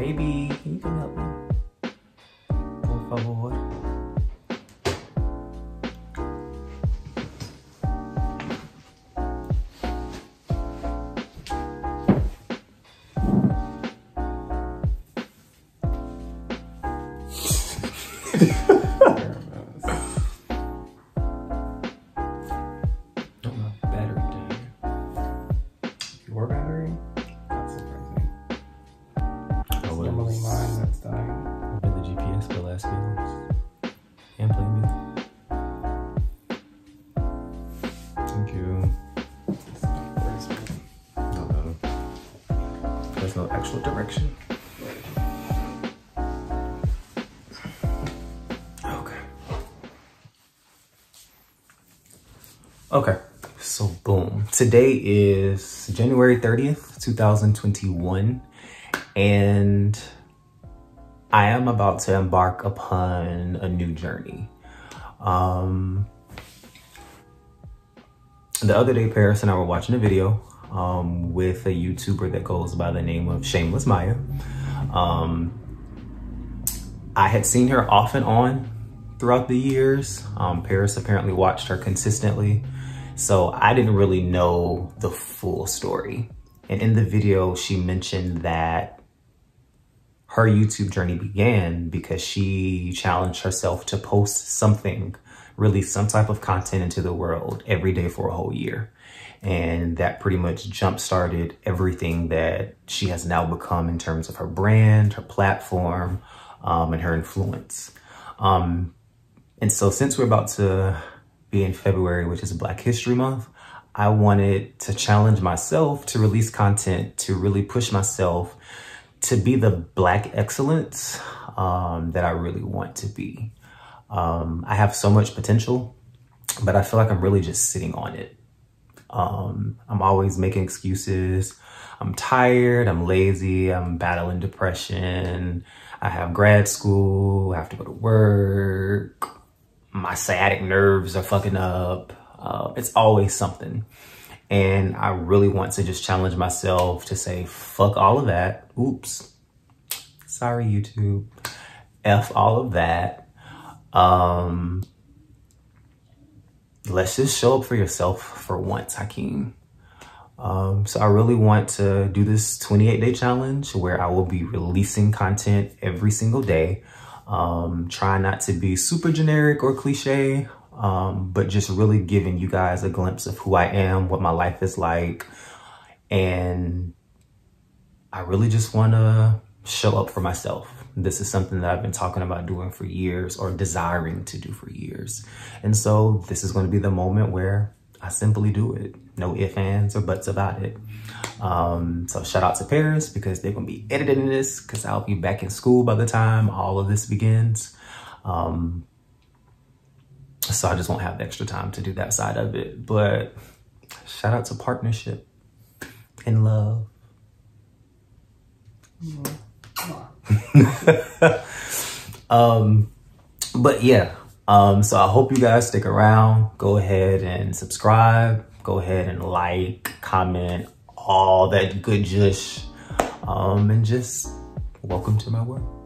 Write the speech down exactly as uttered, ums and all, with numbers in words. Baby, can you come help me? Por favor. No actual direction. Okay. Okay. So boom. Today is January thirtieth, two thousand twenty-one, and I am about to embark upon a new journey. Um, the other day, Paris and I were watching a video Um, with a YouTuber that goes by the name of Shameless Maya. Um, I had seen her off and on throughout the years. Um, Paris apparently watched her consistently, so I didn't really know the full story. And in the video, she mentioned that her YouTube journey began because she challenged herself to post something, release some type of content into the world every day for a whole year. And that pretty much jump-started everything that she has now become in terms of her brand, her platform, um, and her influence. Um, and so since we're about to be in February, which is Black History Month, I wanted to challenge myself to release content, to really push myself to be the Black excellence um, that I really want to be. Um, I have so much potential, but I feel like I'm really just sitting on it. Um, I'm always making excuses. I'm tired, I'm lazy, I'm battling depression. I have grad school, I have to go to work. My sciatic nerves are fucking up. Uh, it's always something. And I really want to just challenge myself to say, fuck all of that. Oops, sorry YouTube. F all of that. Um, Let's just show up for yourself for once, Hakeem. Um, so I really want to do this twenty-eight day challenge where I will be releasing content every single day. Um, try not to be super generic or cliche, um, but just really giving you guys a glimpse of who I am, what my life is like. And I really just want to show up for myself. This is something that I've been talking about doing for years, or desiring to do for years. And so this is going to be the moment where I simply do it. No ifs, ands, or buts about it. Um, so shout out to Paris, because they're going to be editing this, because I'll be back in school by the time all of this begins. Um, so I just won't have extra time to do that side of it. But shout out to partnership and love. Mm-hmm. um but yeah um so I hope you guys stick around. Go ahead and subscribe, go ahead and like, comment, all that good jush, um and just welcome to my world.